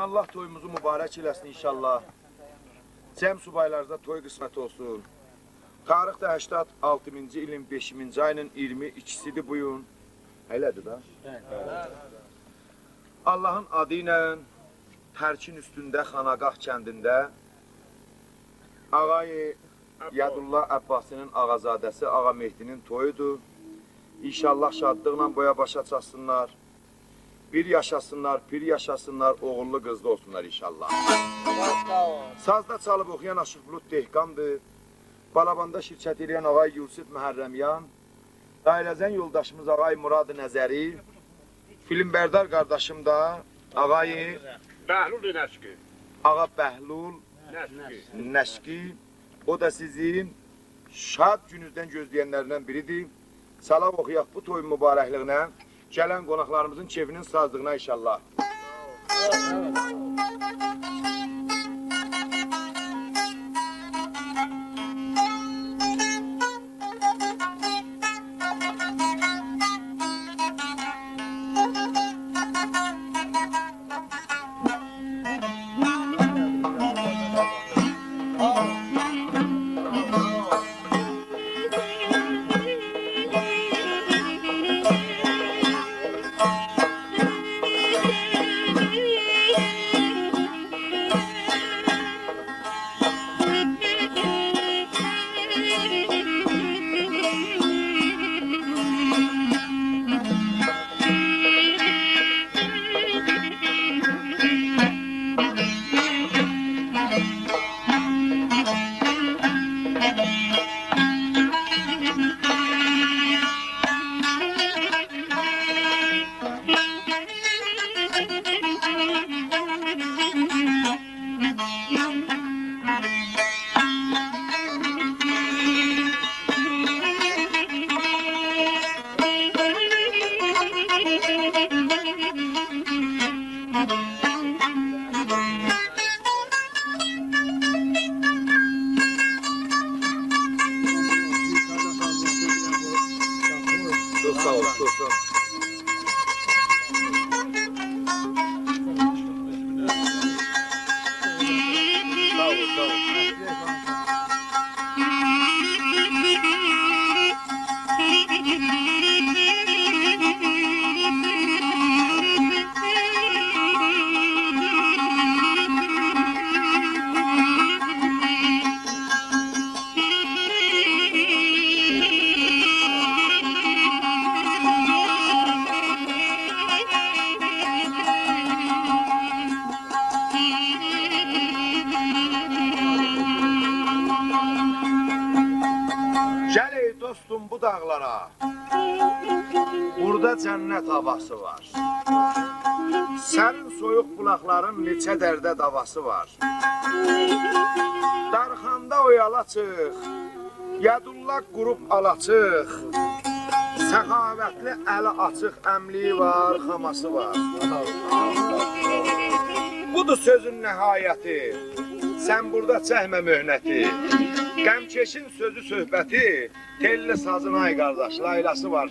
Allah toyumuzu mübarek eylesin inşallah. Cem subaylarda toy kısmet olsun. Tarix da 86-cı ilin 5-ci ayının 22-sidir bu gün. Elədir da? Allah'ın adıyla Tərkin üstündə Xanaqah kəndində Ağayı Yadullah Abbasının ağazadəsi Ağa Mehdinin toyudur. İnşallah şadlıqla boya başa çatsınlar. Bir yaşasınlar, pir yaşasınlar, oğullu qızlı olsunlar inşallah. Sazda çalıb oxuyan Aşıq Bulut Dehqandı. Balabanda şirkət eləyən Ağay Yusuf Muharremiyan, dairəzən yoldaşımız Ağay Murad-ı Nezəri, filmbərdar qardaşım da Ağay Behlul Neşki. Ağa Behlul Neşki. O da sizin şad gününüzdən gözləyənlərindən biridir. Salam oxuyaq bu toyun mübarəkliyinə, gələn qonaqlarımızın keyfinin sazlığına inşallah. Var. Sərin soyuq bulaqların neçə dərdə davası var. Darxanda oyalacıq, Yadullah qurub alacıq, səxavətli əli açıq əmliyi var, xaması var. Budur sözün nəhayəti, sən burada çəkmə möhnəti. Qəmkeşin sözü söhbəti, telli sazın ay qardaş, laylası var.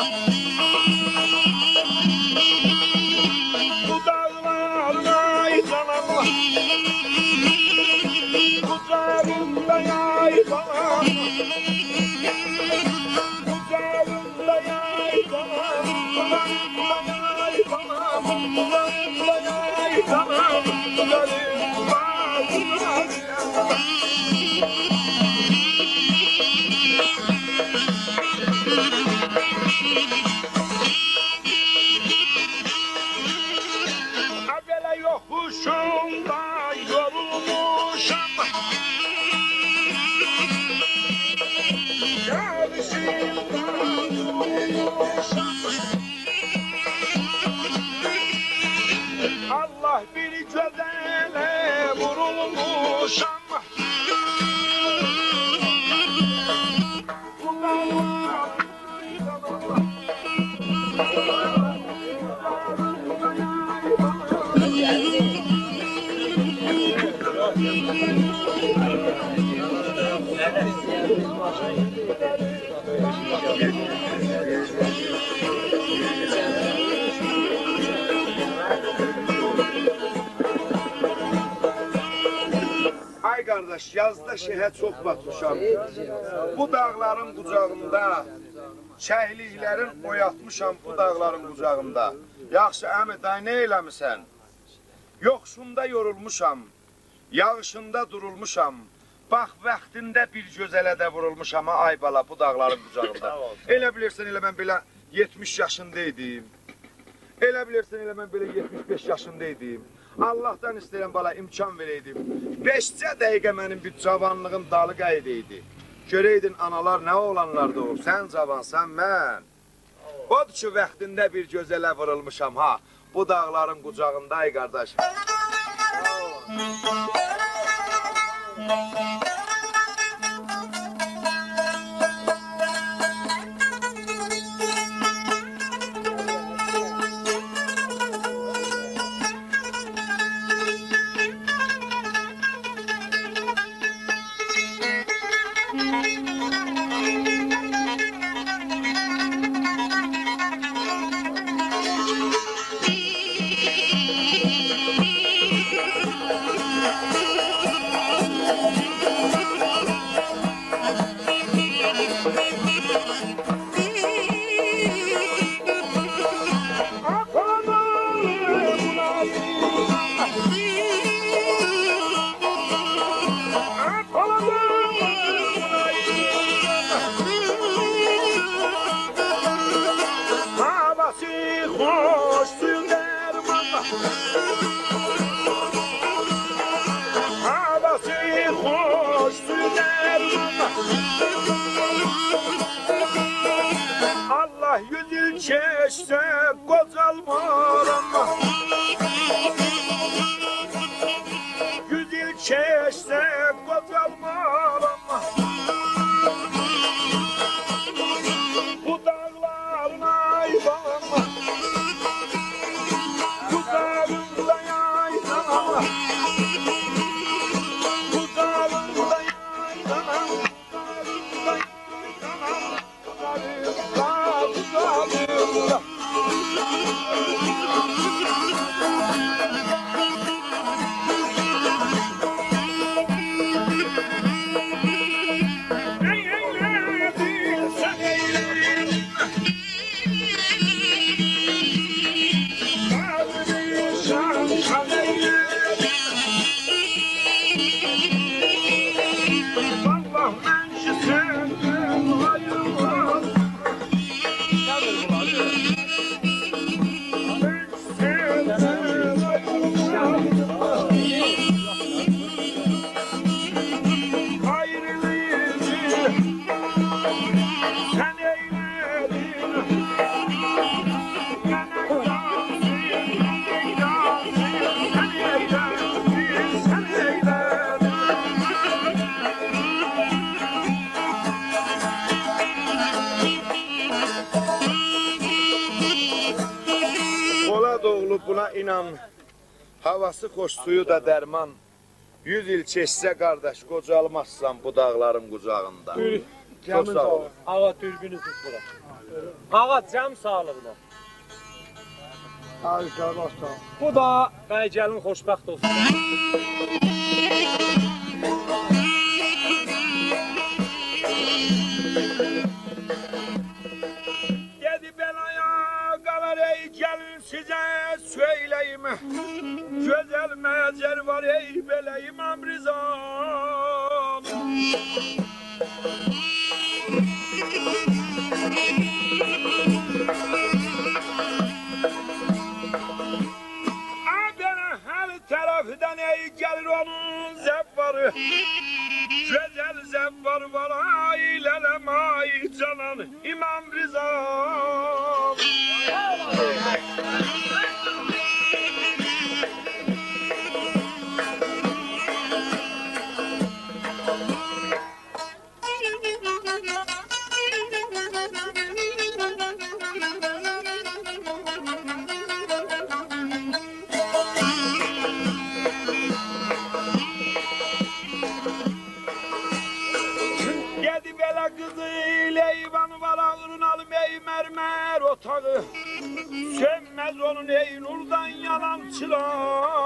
baba. Dudağlarına canama, kucağımda yay canama, kucağımda yay canama, yay canama, yay canama, kucağım bağrına canama. Şundan yorulmuşam, yarışından yorulmuşam. Allah bir gözele vurulmuşam. Ay kardeş, yazda şehre çok batmışam. Bu dağların kucağında, çehliklerin oyatmışam bu dağların kucağında. Yaxşı əmi, day ne eləmişsən? Yoxsunda yorulmuşam, yağışında durulmuşam. Bax, vaxtında bir gözələ də vurulmuşam ha, ay bala, bu dağların bucağında. Elə bilirsən, elə mən belə 70 yaşındaydım. Elə bilirsən, elə mən belə 75 yaşındaydım. Allahdan istəyirəm, bala, imkan verəydim. 5-cə dəqiqə mənim bir cavanlığım dalı qaydı idi. Görəydin, analar nə olanlarda olur, sən cavansan, mən. Odur ki, vaxtında bir gözələ vurulmuşam ha, bu dağların bucağında, ay qardaş. Havası xoş, suyu da dərman. 100 il keçsə, qardaş, qocalmazsan bu dağların qucağında. Cəmin sağlığı. Ağa düzgünüz bura. Ağa cəm sağlığına. Ay qardaş sağ. Bu da bəycəlin xoşbəxt olsun. Gedi belaya qalar ey gəlin sizə söyləyim. Gözəl məzər var ey beləyim Amrizam. Adana her tarafdan ey gelir onun zevvarı. Güzel zevvar var ailelem ay canan İmam Rıza. Mermer otağı sönmez onun ey nurdan yalan çırak.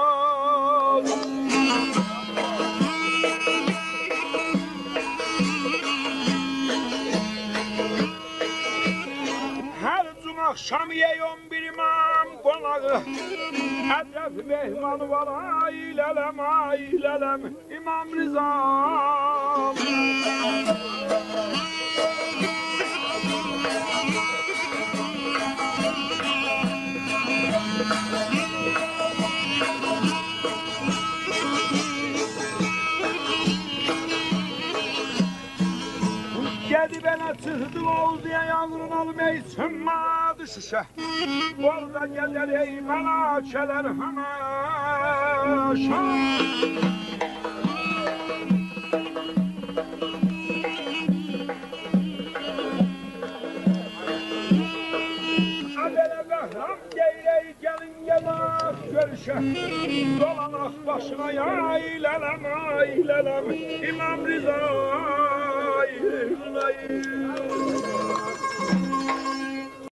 Her cuma akşam ey 11 imam konağı Edref Behman var ay lelem İmam Rızam. Gedi bana çıktı oldu ya yavrum almayı sınmadı şişe. Orada gelir ey melakeler hamaşa. Görüşe dolanak başına ya ilelem ay ilelem İmam Rıza.